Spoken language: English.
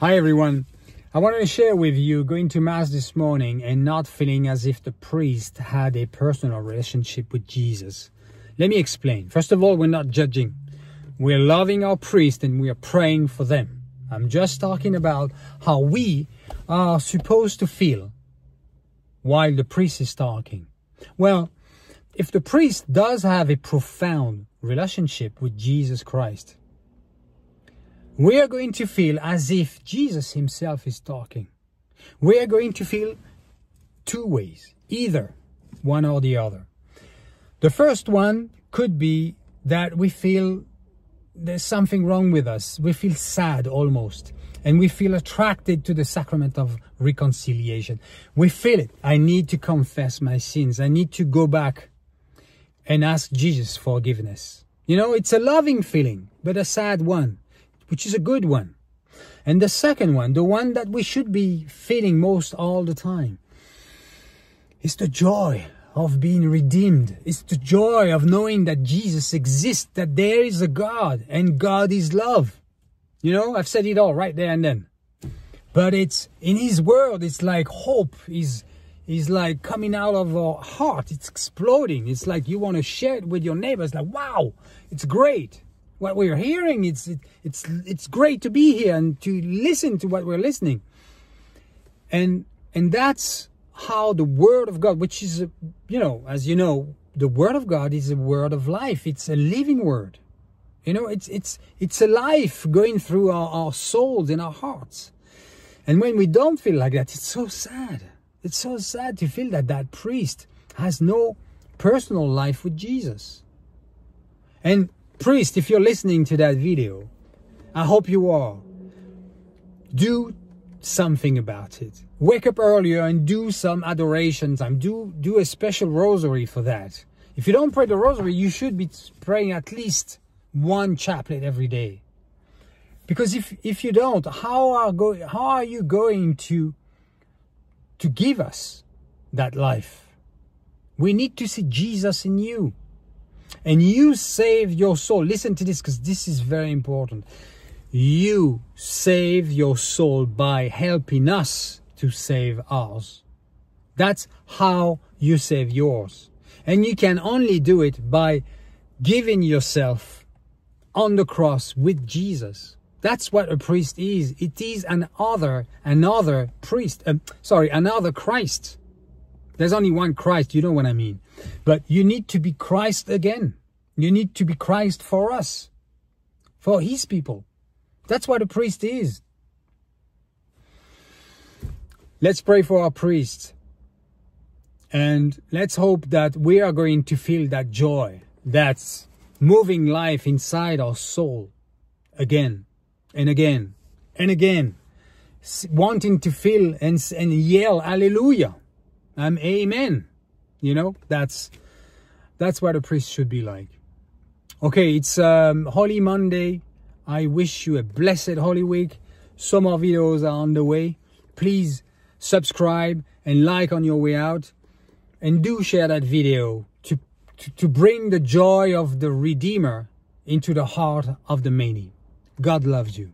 Hi everyone, I wanted to share with you going to mass this morning and not feeling as if the priest had a personal relationship with Jesus. Let me explain. First of all, we're not judging. We're loving our priest and we are praying for them. I'm just talking about how we are supposed to feel while the priest is talking. Well, if the priest does have a profound relationship with Jesus Christ, we are going to feel as if Jesus himself is talking. We are going to feel two ways, either one or the other. The first one could be that we feel there's something wrong with us. We feel sad almost, and we feel attracted to the sacrament of reconciliation. We feel it. I need to confess my sins. I need to go back and ask Jesus forgiveness. You know, it's a loving feeling, but a sad one, which is a good one. And the second one, the one that we should be feeling most all the time, is the joy of being redeemed. It's the joy of knowing that Jesus exists, that there is a God, and God is love. You know, I've said it all right there and then. But it's in his world, it's like hope is like coming out of our heart. It's exploding. It's like you want to share it with your neighbors. Like, wow, it's great. What we're hearing, it's great to be here and to listen to what we're listening. And that's how the Word of God, which is, you know, as you know, the Word of God is a word of life. It's a living word. You know, it's a life going through our souls and our hearts. And when we don't feel like that, it's so sad. It's so sad to feel that that priest has no personal life with Jesus. And priest, if you're listening to that video, I hope you are. Do something about it. Wake up earlier and do some adoration time. Do a special rosary for that. If you don't pray the rosary, you should be praying at least one chaplet every day. Because if you don't, how are you going to give us that life? We need to see Jesus in you. And you save your soul. Listen to this, because this is very important. You save your soul by helping us to save ours. That's how you save yours. And you can only do it by giving yourself on the cross with Jesus. That's what a priest is. It is another priest. Another Christ. There's only one Christ, you know what I mean. But you need to be Christ again. You need to be Christ for us, for his people. That's what a priest is. Let's pray for our priests. And let's hope that we are going to feel that joy, that's moving life inside our soul again and again and again. Wanting to feel and yell, hallelujah. Amen. You know, that's what a priest should be like. Okay, it's Holy Monday. I wish you a blessed Holy Week. Some more videos are on the way. Please subscribe and like on your way out. And do share that video to bring the joy of the Redeemer into the heart of the many. God loves you.